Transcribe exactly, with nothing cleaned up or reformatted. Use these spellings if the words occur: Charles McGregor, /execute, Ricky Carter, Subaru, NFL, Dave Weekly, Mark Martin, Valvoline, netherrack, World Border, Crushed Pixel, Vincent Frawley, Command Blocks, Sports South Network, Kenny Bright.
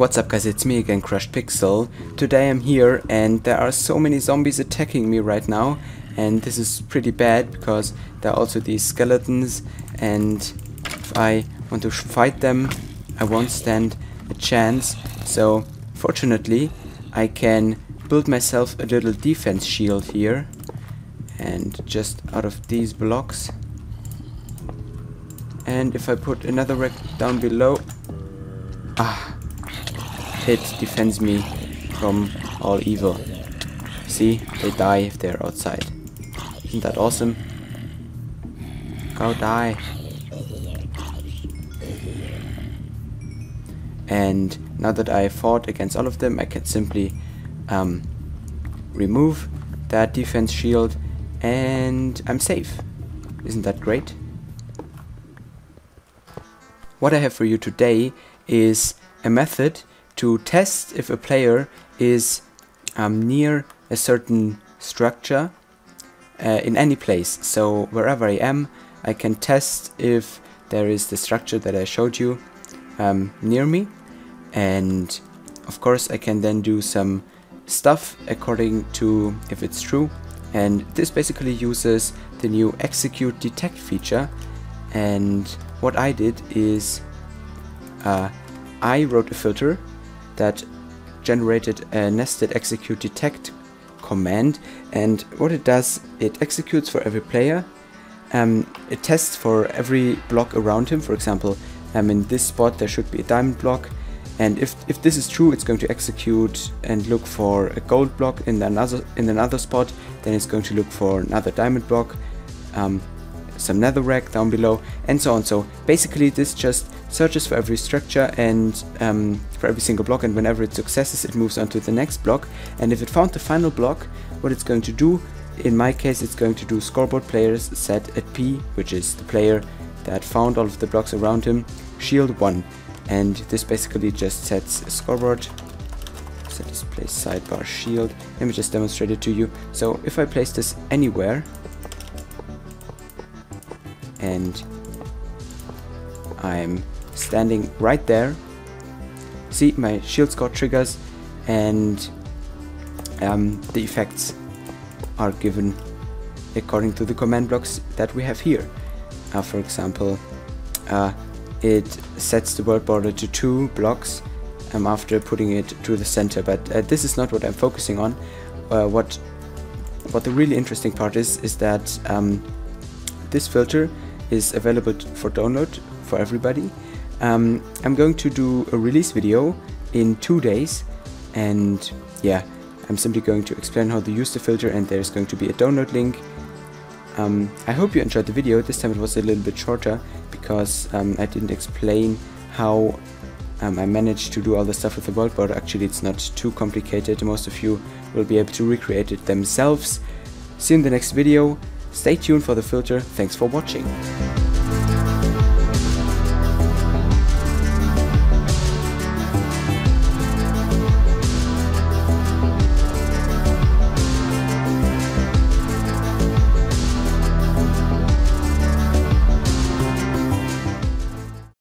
What's up guys, it's me again, Crushed Pixel. Today I'm here and there are so many zombies attacking me right now, and this is pretty bad because there are also these skeletons, and if I want to fight them I won't stand a chance. So fortunately I can build myself a little defense shield here, and just out of these blocks. And if I put another rack down below, ah, it defends me from all evil. See, they die if they're outside. Isn't that awesome? Go die. And now that I fought against all of them, I can simply um, remove that defense shield and I'm safe. Isn't that great? What I have for you today is a method to test if a player is um, near a certain structure uh, in any place. So wherever I am, I can test if there is the structure that I showed you um, near me. And of course I can then do some stuff according to if it's true. And this basically uses the new execute detect feature. And what I did is uh, I wrote a filter that generated a nested execute detect command, and what it does, it executes for every player. Um, it tests for every block around him. For example, um, in this spot there should be a diamond block, and if, if this is true, it's going to execute and look for a gold block. In another, in another spot, then it's going to look for another diamond block, um, some netherrack down below, and so on. So basically this just searches for every structure and um, for every single block, and whenever it successes it moves on to the next block. And if it found the final block, what it's going to do, in my case it's going to do scoreboard players set at P, which is the player that found all of the blocks around him, shield one. And this basically just sets a scoreboard, set this place sidebar shield. Let me just demonstrate it to you. So if I place this anywhere, and I'm standing right there, see, my shield score triggers, and um, the effects are given according to the command blocks that we have here. Uh, for example, uh, it sets the world border to two blocks um, after putting it to the center, but uh, this is not what I'm focusing on. Uh, what, what the really interesting part is, is that um, this filter is available for download for everybody. Um, I'm going to do a release video in two days, and yeah, I'm simply going to explain how to use the filter, and there's going to be a download link. Um, I hope you enjoyed the video. This time it was a little bit shorter because um, I didn't explain how um, I managed to do all the stuff with the world border. Actually, it's not too complicated. Most of you will be able to recreate it themselves. See you in the next video. Stay tuned for the filter. Thanks for watching.